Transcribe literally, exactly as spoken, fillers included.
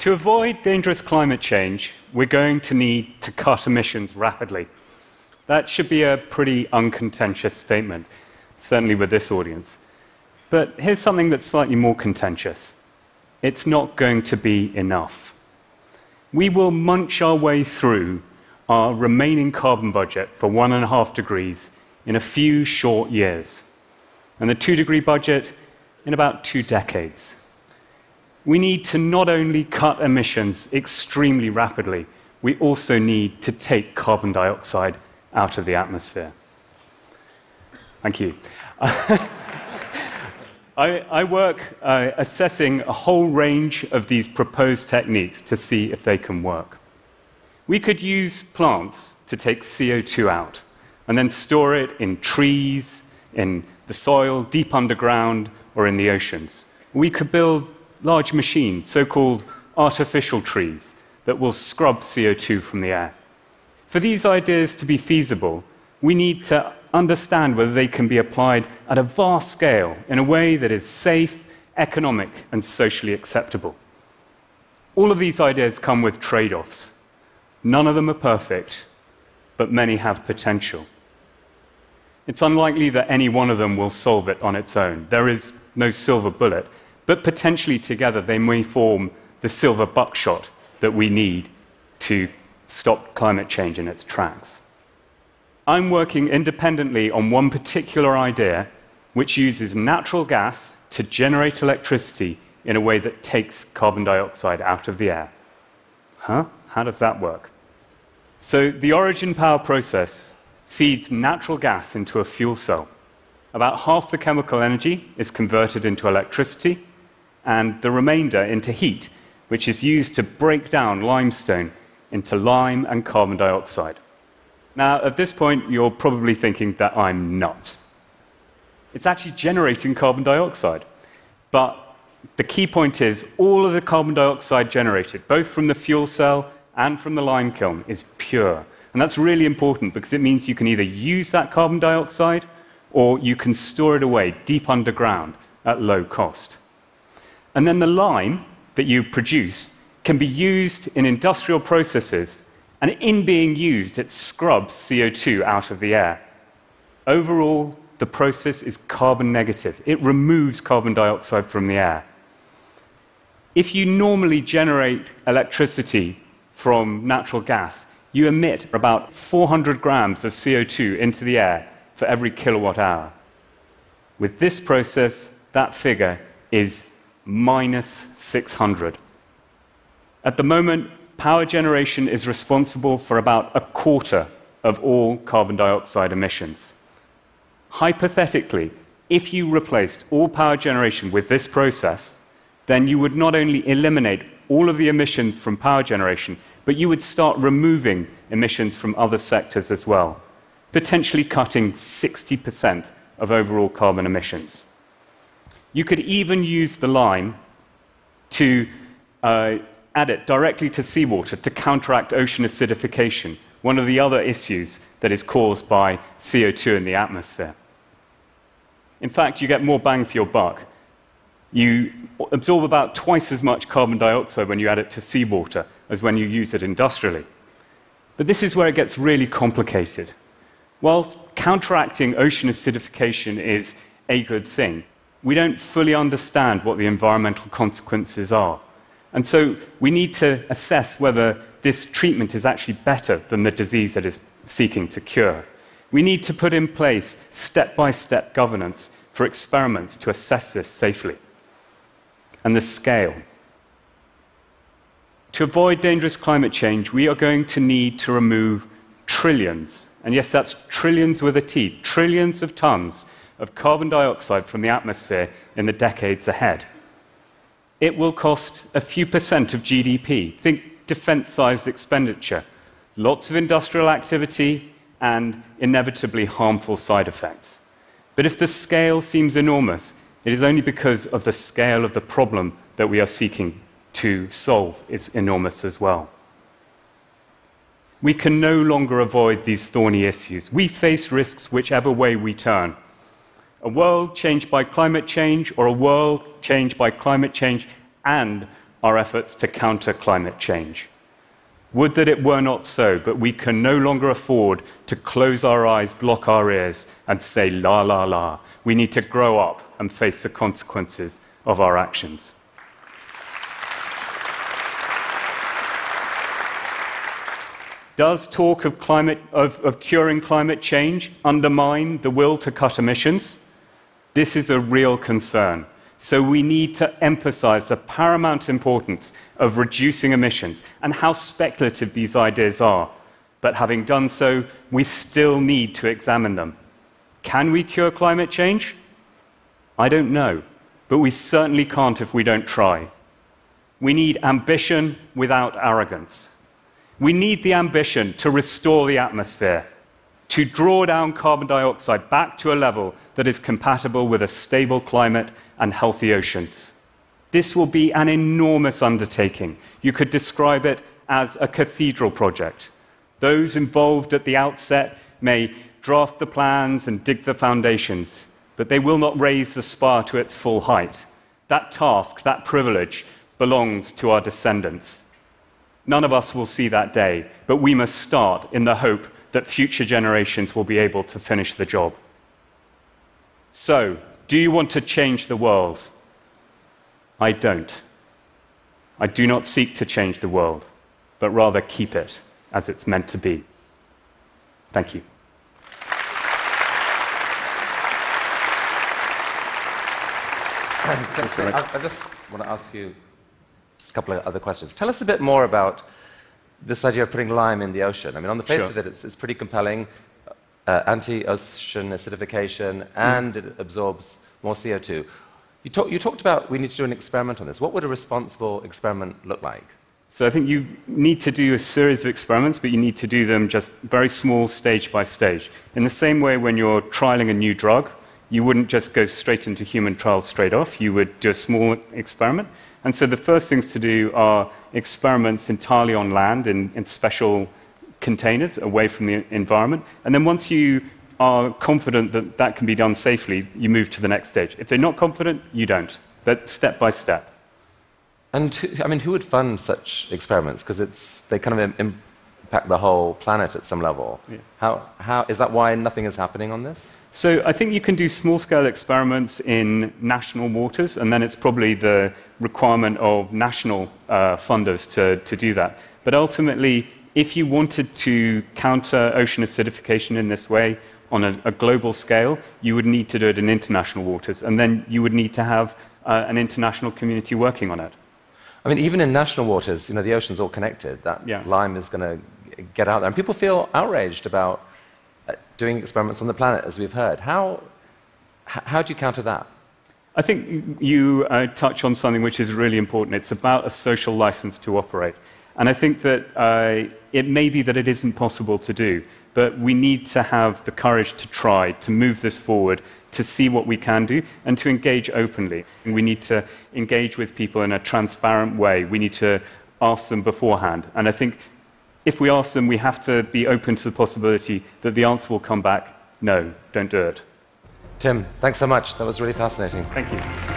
To avoid dangerous climate change, we're going to need to cut emissions rapidly. That should be a pretty uncontentious statement, certainly with this audience. But here's something that's slightly more contentious. It's not going to be enough. We will munch our way through our remaining carbon budget for one and a half degrees in a few short years, and the two-degree budget in about two decades. We need to not only cut emissions extremely rapidly, we also need to take carbon dioxide out of the atmosphere. Thank you. I, I work uh, assessing a whole range of these proposed techniques to see if they can work. We could use plants to take C O two out and then store it in trees, in the soil, deep underground, or in the oceans. We could build large machines, so-called artificial trees, that will scrub C O two from the air. For these ideas to be feasible, we need to understand whether they can be applied at a vast scale in a way that is safe, economic, and socially acceptable. All of these ideas come with trade-offs. None of them are perfect, but many have potential. It's unlikely that any one of them will solve it on its own. There is no silver bullet, but potentially together they may form the silver buckshot that we need to stop climate change in its tracks. I'm working independently on one particular idea which uses natural gas to generate electricity in a way that takes carbon dioxide out of the air. Huh? How does that work? So the Origin Power process feeds natural gas into a fuel cell. About half the chemical energy is converted into electricity and the remainder into heat, which is used to break down limestone into lime and carbon dioxide. Now, at this point, you're probably thinking that I'm nuts. It's actually generating carbon dioxide. But the key point is all of the carbon dioxide generated, both from the fuel cell and from the lime kiln, is pure. And that's really important because it means you can either use that carbon dioxide or you can store it away deep underground at low cost. And then the lime that you produce can be used in industrial processes. And in being used, it scrubs C O two out of the air. Overall, the process is carbon negative. It removes carbon dioxide from the air. If you normally generate electricity from natural gas, you emit about four hundred grams of C O two into the air for every kilowatt hour. With this process, that figure is minus six hundred. At the moment, power generation is responsible for about a quarter of all carbon dioxide emissions. Hypothetically, if you replaced all power generation with this process, then you would not only eliminate all of the emissions from power generation, but you would start removing emissions from other sectors as well, potentially cutting sixty percent of overall carbon emissions. You could even use the lime to uh, add it directly to seawater to counteract ocean acidification, one of the other issues that is caused by C O two in the atmosphere. In fact, you get more bang for your buck. You absorb about twice as much carbon dioxide when you add it to seawater as when you use it industrially. But this is where it gets really complicated. Whilst counteracting ocean acidification is a good thing, we don't fully understand what the environmental consequences are. And so we need to assess whether this treatment is actually better than the disease that it's seeking to cure. We need to put in place step-by-step governance for experiments to assess this safely. And the scale. To avoid dangerous climate change, we are going to need to remove trillions, and yes, that's trillions with a T, trillions of tons of carbon dioxide from the atmosphere in the decades ahead. It will cost a few percent of G D P. Think defense-sized expenditure, lots of industrial activity, and inevitably harmful side effects. But if the scale seems enormous, it is only because of the scale of the problem that we are seeking to solve is enormous as well. We can no longer avoid these thorny issues. We face risks whichever way we turn. A world changed by climate change, or a world changed by climate change and our efforts to counter climate change. Would that it were not so, but we can no longer afford to close our eyes, block our ears, and say, la, la, la. We need to grow up and face the consequences of our actions. Does talk of, climate, of, of curing climate change undermine the will to cut emissions? This is a real concern. So we need to emphasize the paramount importance of reducing emissions and how speculative these ideas are. But having done so, we still need to examine them. Can we cure climate change? I don't know, but we certainly can't if we don't try. We need ambition without arrogance. We need the ambition to restore the atmosphere, to draw down carbon dioxide back to a level that is compatible with a stable climate and healthy oceans. This will be an enormous undertaking. You could describe it as a cathedral project. Those involved at the outset may draft the plans and dig the foundations, but they will not raise the spire to its full height. That task, that privilege, belongs to our descendants. None of us will see that day, but we must start in the hope that future generations will be able to finish the job. So, do you want to change the world? I don't. I do not seek to change the world, but rather keep it as it's meant to be. Thank you. Thanks, Nick. I just want to ask you a couple of other questions. Tell us a bit more about this idea of putting lime in the ocean. I mean, on the face sure. of it, it's, it's pretty compelling. Uh, anti-ocean acidification, and it absorbs more C O two. You, talk, you talked about we need to do an experiment on this. What would a responsible experiment look like? So I think you need to do a series of experiments, but you need to do them just very small, stage by stage. In the same way, when you're trialing a new drug, you wouldn't just go straight into human trials straight off. You would do a small experiment. And so the first things to do are experiments entirely on land in, in special containers away from the environment. And then once you are confident that that can be done safely, you move to the next stage. If they're not confident, you don't, but step by step. And I mean, who would fund such experiments? Because it's they kind of impact the whole planet at some level. Yeah. How, how, is that why nothing is happening on this? So I think you can do small-scale experiments in national waters, and then it's probably the requirement of national uh, funders to, to do that. But ultimately, if you wanted to counter ocean acidification in this way on a, a global scale, you would need to do it in international waters, and then you would need to have uh, an international community working on it. I mean, even in national waters, you know, the ocean's all connected. That yeah. lime is going to get out there. And people feel outraged about doing experiments on the planet, as we've heard. How, how do you counter that? I think you uh, touch on something which is really important. It's about a social license to operate. And I think that uh, it may be that it isn't possible to do, but we need to have the courage to try, to move this forward, to see what we can do, and to engage openly. And we need to engage with people in a transparent way. We need to ask them beforehand. And I think if we ask them, we have to be open to the possibility that the answer will come back, no, don't do it. Tim, thanks so much. That was really fascinating. Thank you.